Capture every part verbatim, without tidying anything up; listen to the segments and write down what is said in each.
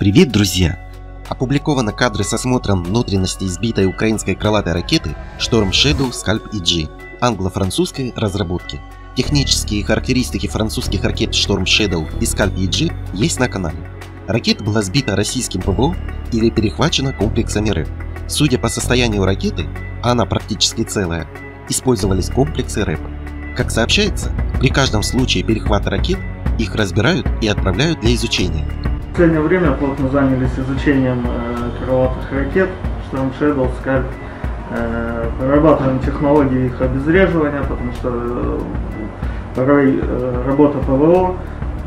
Привет, друзья! Опубликованы кадры со осмотром внутренности избитой украинской крылатой ракеты Storm Shadow скальп и джи англо-французской разработки. Технические характеристики французских ракет Storm Shadow и скальп и джи есть на канале. Ракета была сбита российским ПВО или перехвачена комплексами РЭП. Судя по состоянию ракеты, она практически целая, использовались комплексы РЭП. Как сообщается, при каждом случае перехвата ракет их разбирают и отправляют для изучения. В последнее время плотно занялись изучением э, крылатых ракет Storm Shadow, Scalp. Э, прорабатываем технологии их обезвреживания, потому что э, порой э, работа ПВО,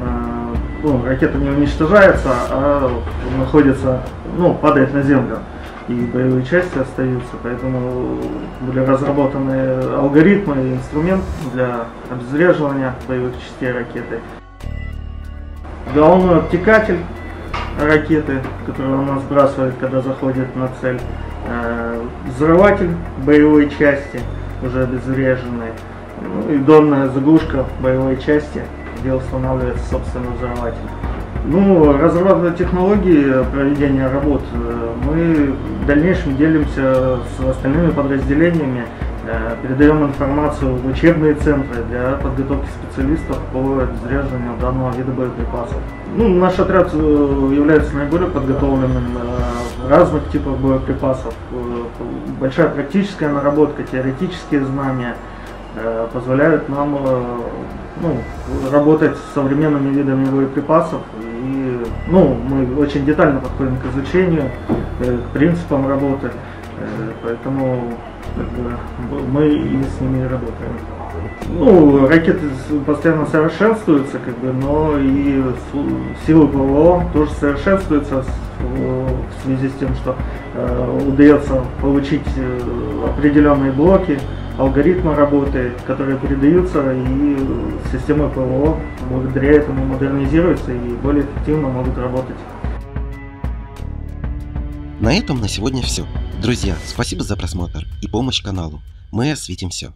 э, ну, ракета не уничтожается, а находится, ну, падает на землю, и боевые части остаются. Поэтому были разработаны алгоритмы и инструмент для обезвреживания боевых частей ракеты. Головной обтекатель ракеты, который она сбрасывает, когда заходит на цель, взрыватель боевой части, уже обезвреженный, ну, и донная заглушка боевой части, где устанавливается собственно взрыватель. Ну, разрабатывая технологии проведения работ, мы в дальнейшем делимся с остальными подразделениями, передаем информацию в учебные центры для подготовки специалистов по обезвреживанию данного вида боеприпасов. Ну, наш отряд является наиболее подготовленным разных типов боеприпасов. Большая практическая наработка, теоретические знания позволяют нам, ну, работать с современными видами боеприпасов. И, ну, мы очень детально подходим к изучению, к принципам работы, поэтому мы и с ними работаем. Ну, ракеты постоянно совершенствуются, как бы, но и силы ПВО тоже совершенствуются в связи с тем, что удается получить определенные блоки, алгоритмы работы, которые передаются, и системы ПВО благодаря этому модернизируются и более эффективно могут работать. На этом на сегодня все. Друзья, спасибо за просмотр и помощь каналу. Мы осветим все.